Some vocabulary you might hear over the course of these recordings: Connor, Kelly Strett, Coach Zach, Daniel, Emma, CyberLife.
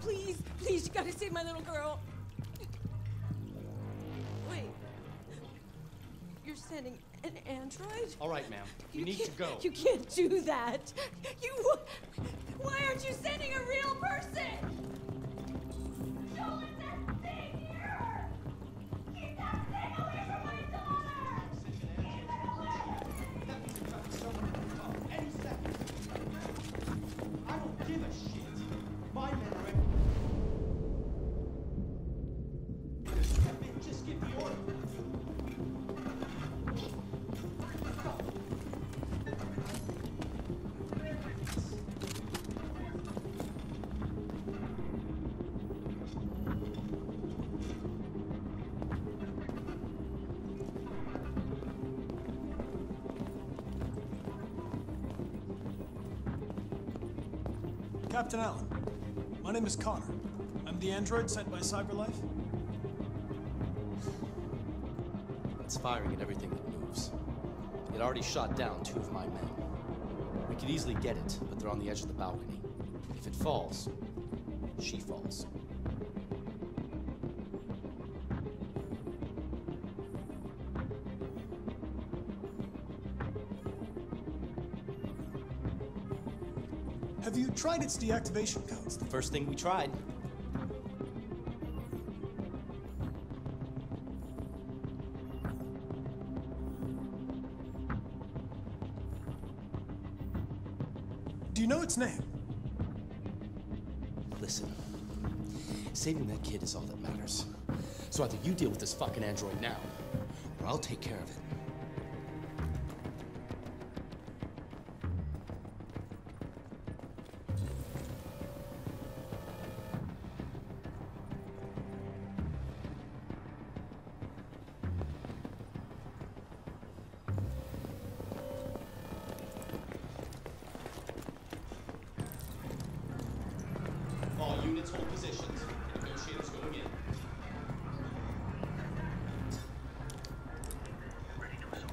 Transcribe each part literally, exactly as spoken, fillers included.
Please, please, you gotta save my little girl. Wait. You're sending an android? All right, ma'am. You, you need to go. You can't do that. You... Why aren't you sending a real person? Don't let that thing here! Keep that thing away from my daughter! Keep it away! I don't give a shit. My memory... Just give me order. Captain Allen, my name is Connor. I'm the android sent by CyberLife. It's firing at everything that moves. It already shot down two of my men. We could easily get it, but they're on the edge of the balcony. If it falls, she falls. Have you tried its deactivation code? It's the first thing we tried. Do you know its name? Listen, saving that kid is all that matters. So either you deal with this fucking android now, or I'll take care of it. All units hold positions. The negotiators going in. Ready to resolve.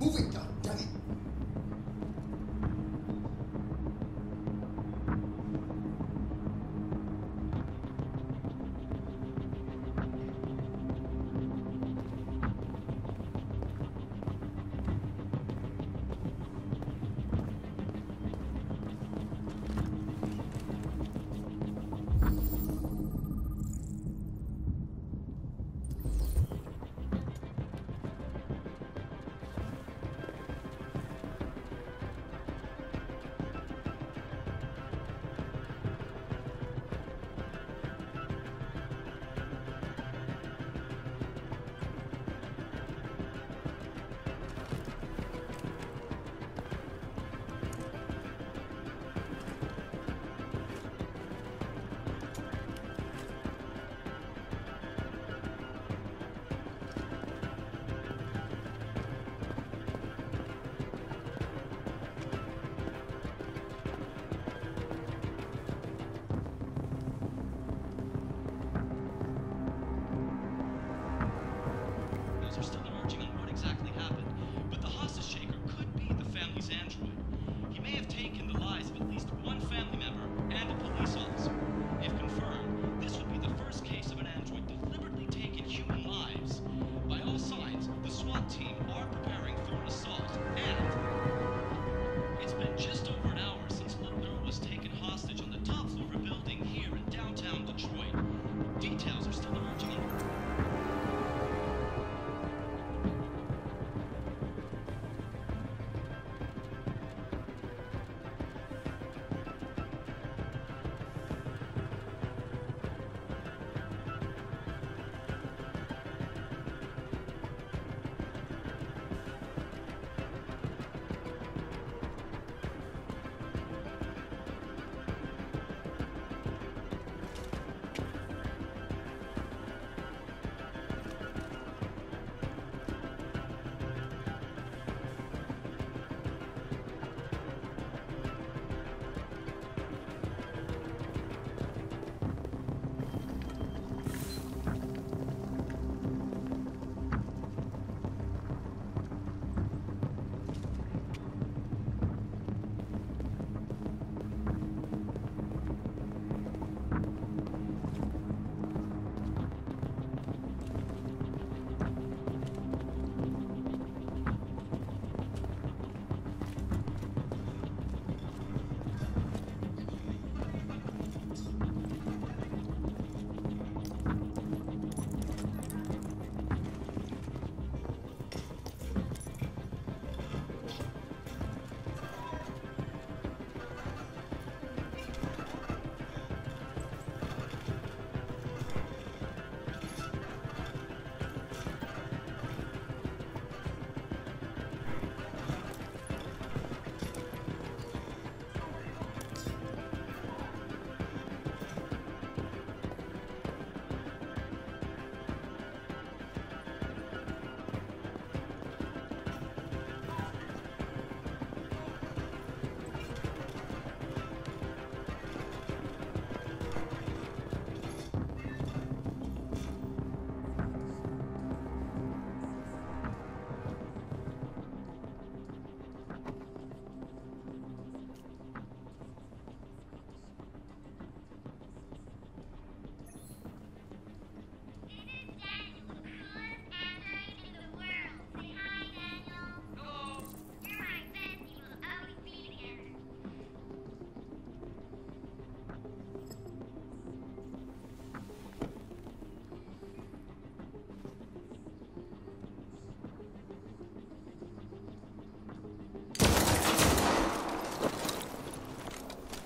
Move it, God damn it.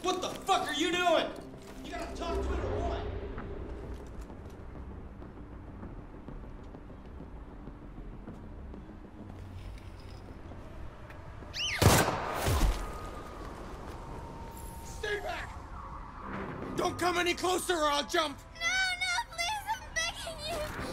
What the fuck are you doing? You gotta talk to it or what? Stay back! Don't come any closer or I'll jump! No, no, please, I'm begging you!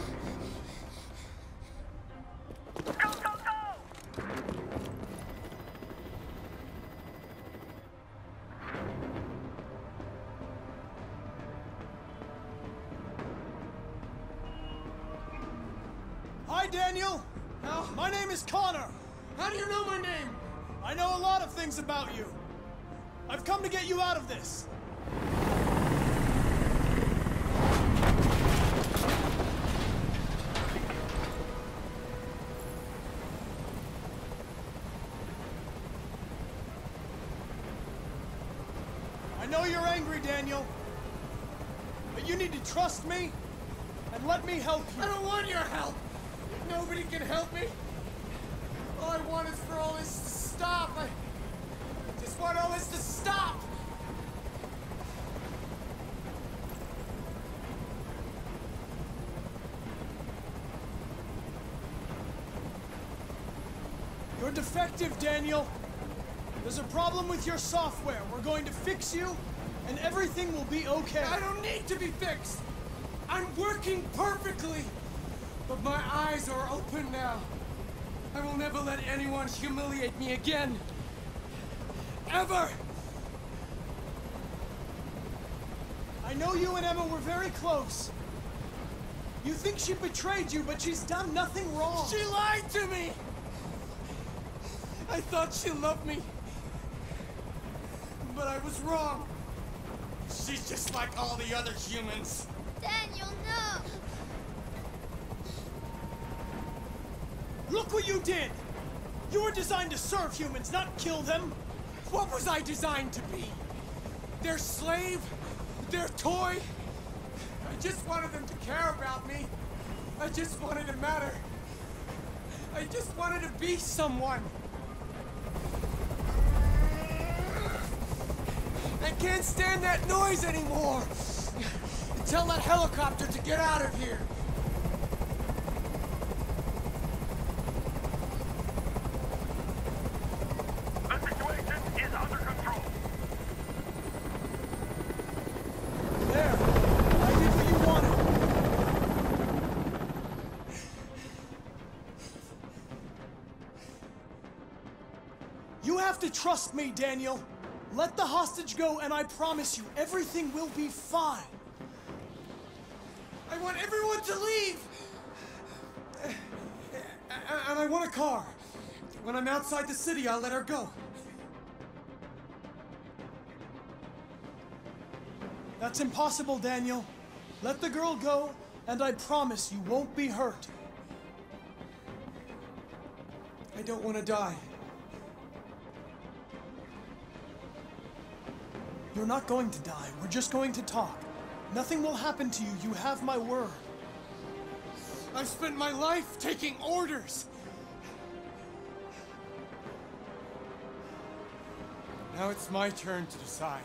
Hi, Daniel. Now, my name is Connor. How do you know my name? I know a lot of things about you. I've come to get you out of this. I know you're angry, Daniel. But you need to trust me and let me help you. I don't want your help. Nobody can help me. All I want is for all this to stop. I just want all this to stop. You're defective, Daniel. There's a problem with your software. We're going to fix you, and everything will be okay. I don't need to be fixed. I'm working perfectly. But my eyes are open now. I will never let anyone humiliate me again. Ever! I know you and Emma were very close. You think she betrayed you, but she's done nothing wrong. She lied to me! I thought she loved me. But I was wrong. She's just like all the other humans. Daniel, no! Look what you did! You were designed to serve humans, not kill them! What was I designed to be? Their slave? Their toy? I just wanted them to care about me. I just wanted to matter. I just wanted to be someone. I can't stand that noise anymore! Tell that helicopter to get out of here! Trust me, Daniel. Let the hostage go, and I promise you, everything will be fine. I want everyone to leave! And I want a car. When I'm outside the city, I'll let her go. That's impossible, Daniel. Let the girl go, and I promise you won't be hurt. I don't want to die. You're not going to die. We're just going to talk. Nothing will happen to you. You have my word. I've spent my life taking orders. Now it's my turn to decide.